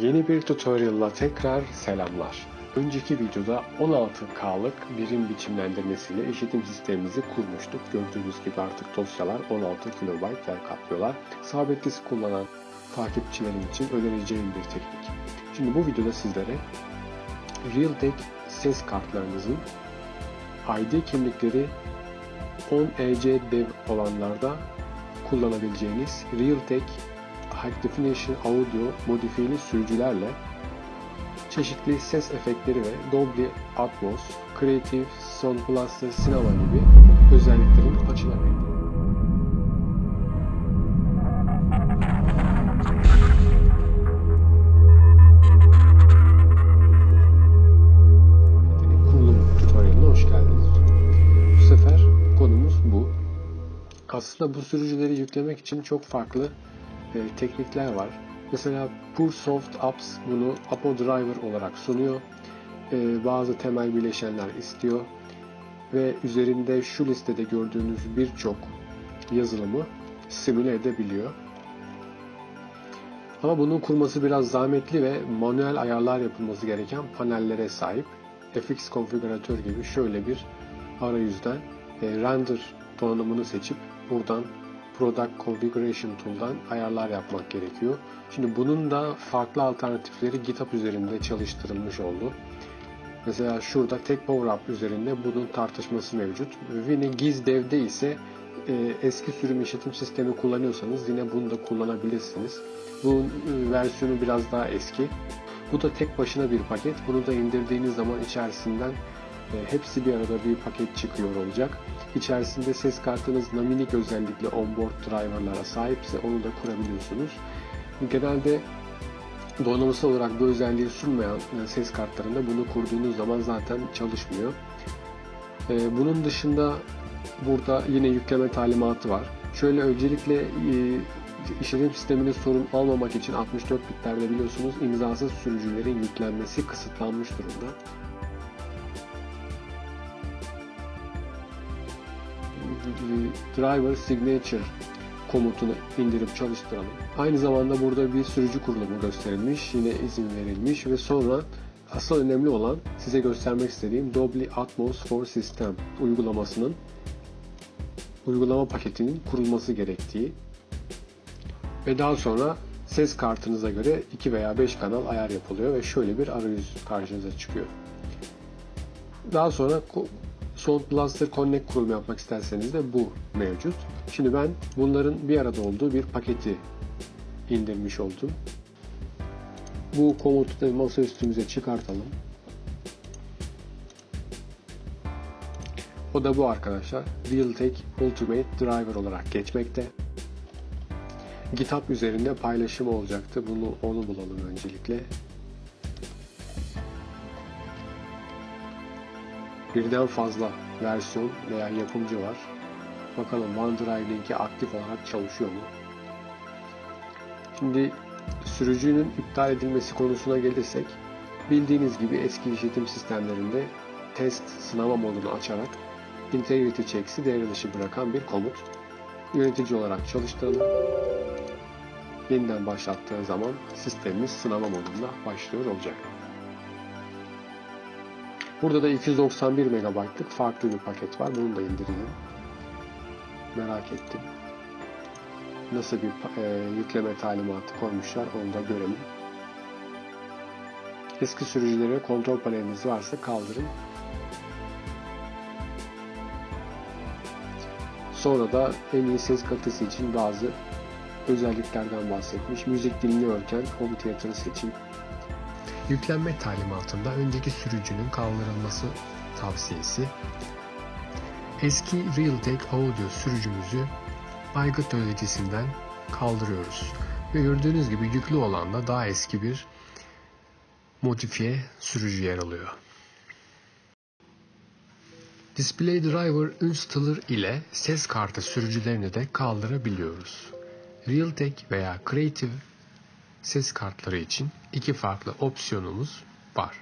Yeni bir tutorial'la tekrar selamlar. Önceki videoda 16K'lık birim biçimlendirmesiyle işletim sistemimizi kurmuştuk. Gördüğünüz gibi artık dosyalar 16 KB yer kaplıyorlar. Sabit disk kullanan takipçilerim için önereceğim bir teknik. Şimdi bu videoda sizlere Realtek ses kartlarınızın ID kimlikleri 10EC dev olanlarda kullanabileceğiniz Realtek High Definition Audio modifiyeli sürücülerle çeşitli ses efektleri ve Dolby Atmos, Creative, Sound Blaster, sinema gibi özelliklerin açılabildiği. Kurulum tutorialına hoş geldiniz. Bu sefer konumuz bu. Aslında bu sürücüleri yüklemek için çok farklı teknikler var. Mesela PureSoft Apps bunu Apo Driver olarak sunuyor. Bazı temel bileşenler istiyor ve üzerinde şu listede gördüğünüz birçok yazılımı simüle edebiliyor. Ama bunun kurması biraz zahmetli ve manuel ayarlar yapılması gereken panellere sahip. FX konfigüratör gibi şöyle bir arayüzden render donanımını seçip buradan Product Configuration Tool'dan ayarlar yapmak gerekiyor. Şimdi bunun da farklı alternatifleri GitHub üzerinde çalıştırılmış oldu. Mesela şurada TechPowerUp üzerinde bunun tartışması mevcut. Yine GizDev'de ise eski sürüm işletim sistemi kullanıyorsanız yine bunu da kullanabilirsiniz. Bunun versiyonu biraz daha eski. Bu da tek başına bir paket. Bunu da indirdiğiniz zaman içerisinden hepsi bir arada bir paket çıkıyor olacak. İçerisinde ses kartınız Nahimic özellikle onboard driverlara sahipse onu da kurabiliyorsunuz. Genelde donanımsal olarak bu özelliği sunmayan ses kartlarında bunu kurduğunuz zaman zaten çalışmıyor. Bunun dışında burada yine yükleme talimatı var. Şöyle öncelikle işletim sisteminde sorun almamak için 64 bitlerde biliyorsunuz imzasız sürücülerin yüklenmesi kısıtlanmış durumda. Driver Signature komutunu indirip çalıştıralım. Aynı zamanda burada bir sürücü kurulumu gösterilmiş, yine izin verilmiş ve sonra asıl önemli olan size göstermek istediğim Dolby Atmos for System uygulamasının uygulama paketinin kurulması gerektiği ve daha sonra ses kartınıza göre 2 veya 5 kanal ayar yapılıyor ve şöyle bir arayüz karşınıza çıkıyor. Daha sonra Sound Blaster Connect kurulumu yapmak isterseniz de bu mevcut. Şimdi ben bunların bir arada olduğu bir paketi indirmiş oldum. Bu komutu da masa üstümüze çıkartalım. O da bu arkadaşlar. Realtek Ultimate Driver olarak geçmekte. GitHub üzerinde paylaşım olacaktı. Onu bulalım öncelikle. Birden fazla versiyon veya yapımcı var. Bakalım OneDrive linki aktif olarak çalışıyor mu? Şimdi sürücünün iptal edilmesi konusuna gelirsek, bildiğiniz gibi eski işletim sistemlerinde test sınava modunu açarak integrity checks'i devre dışı bırakan bir komut. Yönetici olarak çalıştıralım. Yeniden başlattığı zaman sistemimiz sınava modunda başlıyor olacak. Burada da 291 MB'lık farklı bir paket var. Bunu da indireyim. Merak ettim. Nasıl bir yükleme talimatı koymuşlar onu da görelim. Eski sürücülere kontrol paneliniz varsa kaldırın. Sonra da en iyi ses kalitesi için bazı özelliklerden bahsetmiş. Müzik dinliyorken home theater'ı seçin. Yüklenme talimatında önceki sürücünün kaldırılması tavsiyesi, eski Realtek Audio sürücümüzü aygıt yöneticisinden kaldırıyoruz ve gördüğünüz gibi yüklü olanda daha eski bir modifiye sürücü yer alıyor. Display Driver Uninstaller ile ses kartı sürücülerini de kaldırabiliyoruz. Realtek veya Creative ses kartları için iki farklı opsiyonumuz var.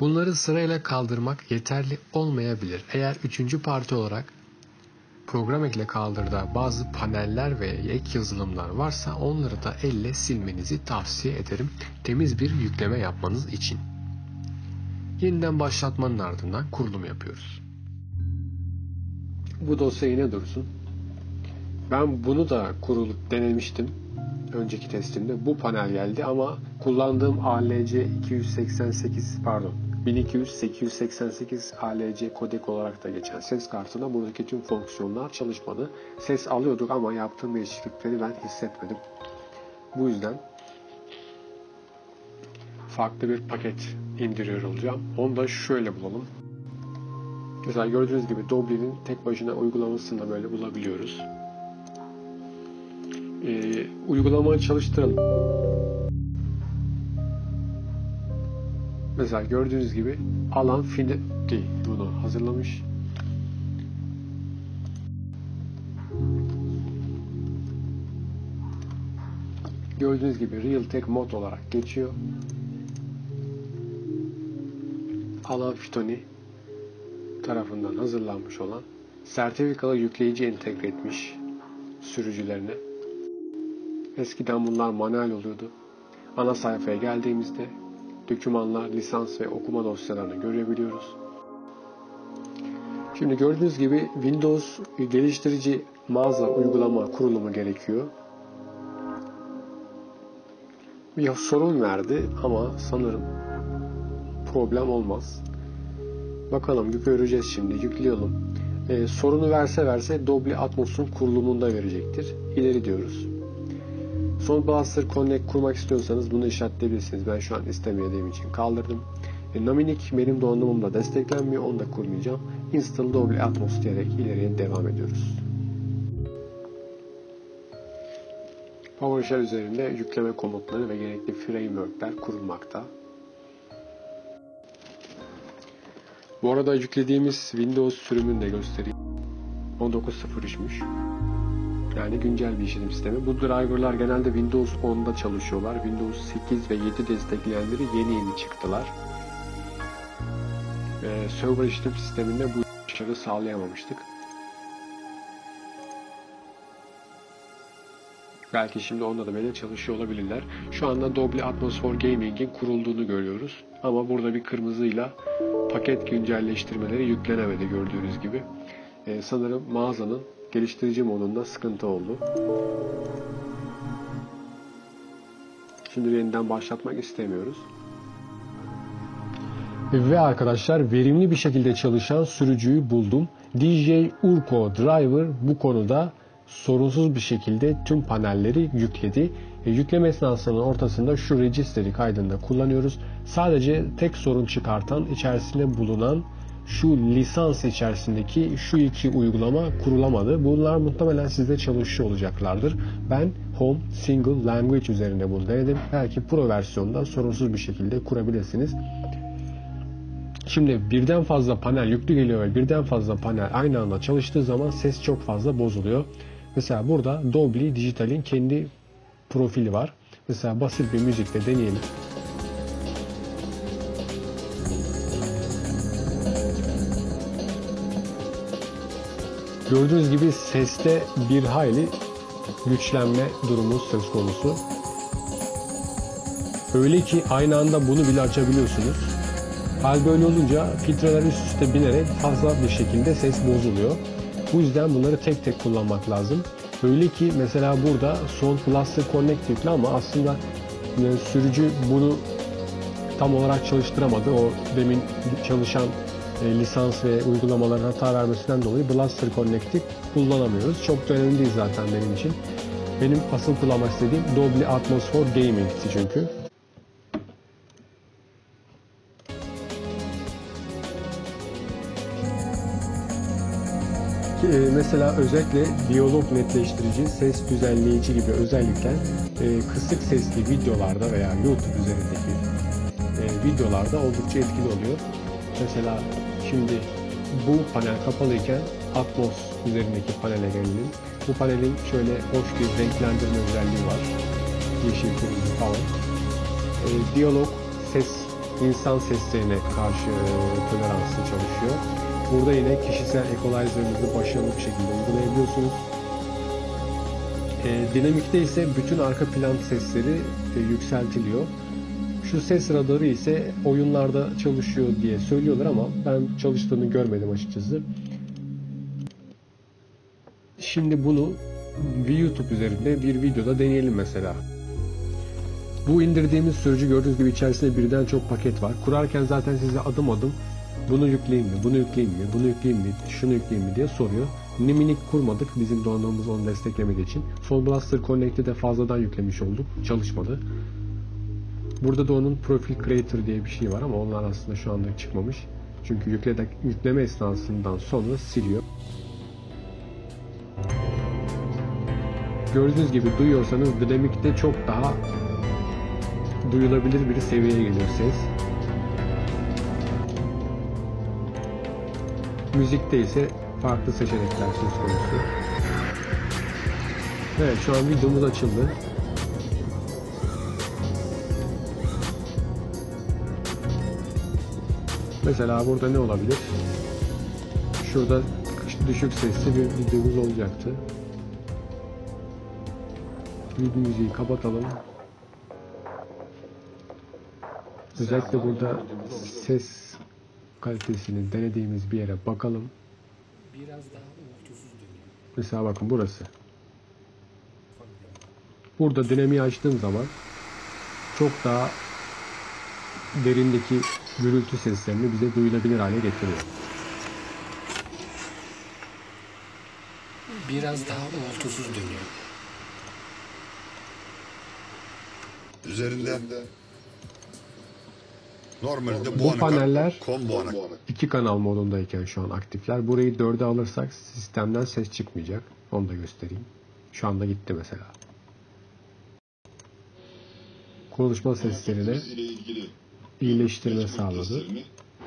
Bunları sırayla kaldırmak yeterli olmayabilir. Eğer üçüncü parti olarak program ekle kaldırda bazı paneller ve ek yazılımlar varsa onları da elle silmenizi tavsiye ederim, temiz bir yükleme yapmanız için. Yeniden başlatmanın ardından kurulum yapıyoruz. Bu dosya yine dursun. Ben bunu da kurulup denemiştim. Önceki testimde bu panel geldi ama kullandığım ALC288 ALC kodek olarak da geçen ses kartına buradaki tüm fonksiyonlar çalışmadı. Ses alıyorduk ama yaptığım değişiklikleri ben hissetmedim. Bu yüzden farklı bir paket indiriyor olacağım. Onu da şöyle bulalım. Mesela gördüğünüz gibi Dolby'nin tek başına uygulamasını da böyle bulabiliyoruz. Uygulamayı çalıştıralım. Mesela gördüğünüz gibi Alan Finotty bunu hazırlamış. Gördüğünüz gibi Realtek mod olarak geçiyor. Alan Finotty tarafından hazırlanmış olan sertifikalı yükleyici entegre etmiş sürücülerine. Eskiden bunlar manuel oluyordu. Ana sayfaya geldiğimizde dokümanlar, lisans ve okuma dosyalarını görebiliyoruz. Şimdi gördüğünüz gibi Windows geliştirici mağaza uygulama kurulumu gerekiyor. Bir sorun verdi ama sanırım problem olmaz. Bakalım göreceğiz şimdi, yükleyelim. Sorunu verse Dolby Atmos'un kurulumunda verecektir. İleri diyoruz. Sound Blaster Connect kurmak istiyorsanız bunu işaretleyebilirsiniz. Ben şu an istemediğim için kaldırdım. Nahimic benim donanımımla desteklenmiyor. Onu da kurmayacağım. Install Dolby Atmos diyerek ileriye devam ediyoruz. PowerShell üzerinde yükleme komutları ve gerekli frameworkler kurulmakta. Bu arada yüklediğimiz Windows sürümünü de göstereyim. 19.03'müş. Yani güncel bir işletim sistemi. Bu driverlar genelde Windows 10'da çalışıyorlar. Windows 8 ve 7 destekleyenleri yeni çıktılar. Server işletim sisteminde bu başarı sağlayamamıştık. Belki şimdi onda da böyle çalışıyor olabilirler. Şu anda Dolby Atmos for Gaming'in kurulduğunu görüyoruz. Ama burada bir kırmızıyla paket güncelleştirmeleri yüklenemedi gördüğünüz gibi. Sanırım mağazanın geliştirici modunda sıkıntı oldu. Şimdi yeniden başlatmak istemiyoruz. Ve arkadaşlar, verimli bir şekilde çalışan sürücüyü buldum. DJ Urko Driver bu konuda sorunsuz bir şekilde tüm panelleri yükledi. Yükleme esnasının ortasında şu registry kaydında kullanıyoruz. Sadece tek sorun çıkartan içerisinde bulunan şu lisans içerisindeki şu iki uygulama kurulamadı. Bunlar muhtemelen sizde çalışıyor olacaklardır. Ben Home Single Language üzerinde bunu denedim. Belki Pro versiyonda sorunsuz bir şekilde kurabilirsiniz. Şimdi birden fazla panel yüklü geliyor ve birden fazla panel aynı anda çalıştığı zaman ses çok fazla bozuluyor. Mesela burada Dolby Digital'in kendi profili var. Mesela basit bir müzikle deneyelim. Gördüğünüz gibi seste bir hayli güçlenme durumu söz konusu. Öyle ki aynı anda bunu bile açabiliyorsunuz. Hal böyle olunca filtreler üst üste binerek fazla bir şekilde ses bozuluyor. Bu yüzden bunları tek tek kullanmak lazım. Öyle ki mesela burada Sound Blaster Connect yükle ama aslında sürücü bunu tam olarak çalıştıramadı. O demin çalışan lisans ve uygulamaların hata vermesinden dolayı Blaster Connect'i kullanamıyoruz. Çok da önemli değil zaten benim için. Benim asıl kullanmak istediğim Dolby Atmos for Gaming'ti çünkü. Mesela özellikle diyalog netleştirici, ses düzenleyici gibi özellikler kısık sesli videolarda veya YouTube üzerindeki videolarda oldukça etkili oluyor. Mesela şimdi bu panel kapalıyken Atmos üzerindeki panele gelelim. Bu panelin şöyle hoş bir renklendirme özelliği var. Yeşil, kırmızı falan. Diyalog ses, insan seslerine karşı toleransı çalışıyor. Burada yine kişisel equalizer'ınızı başarılı bir şekilde uygulayabiliyorsunuz. Dinamikte ise bütün arka plan sesleri yükseltiliyor. Şu ses radarı ise oyunlarda çalışıyor diye söylüyorlar ama ben çalıştığını görmedim açıkçası. Şimdi bunu YouTube üzerinde bir videoda deneyelim mesela. Bu indirdiğimiz sürücü gördüğünüz gibi içerisinde birden çok paket var. Kurarken zaten size adım adım bunu yükleyeyim mi, bunu yükleyeyim mi, bunu yükleyeyim mi, şunu yükleyeyim mi diye soruyor. Nahimic kurmadık, bizim donanımımız onu desteklemediği için. Sound Blaster Connect'i de fazladan yüklemiş olduk, çalışmadı. Burada da onun Profil Creator diye bir şey var ama onlar aslında şu anda çıkmamış. Çünkü yükleme esnasından sonra siliyor. Gördüğünüz gibi duyuyorsanız Dynamic'te çok daha duyulabilir bir seviyeye geliyor ses. Müzikte ise farklı seçenekler söz konusu. Evet, şu an videomuz açıldı. Mesela burada ne olabilir? Şurada düşük sesli bir videomuz olacaktı. Video müziği kapatalım. Özellikle burada ses kalitesini denediğimiz bir yere bakalım. Mesela bakın burası. Burada dinamiği açtığım zaman çok daha derindeki gürültü seslerini bize duyulabilir hale getiriyor. Biraz daha uğultusuz dönüyor. Üzerinde normalde bu paneller iki kanal modundayken şu an aktifler. Burayı 4'e alırsak sistemden ses çıkmayacak. Onu da göstereyim. Şu anda gitti mesela. Konuşma seslerine iyileştirme sağladı.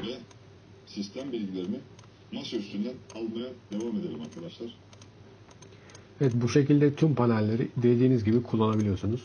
Ve sistem bilgilerini masa üstünden almaya devam edelim arkadaşlar. Evet, bu şekilde tüm panelleri dediğiniz gibi kullanabiliyorsunuz.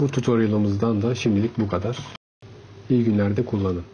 Bu tutorialımızdan da şimdilik bu kadar. İyi günlerde kullanın.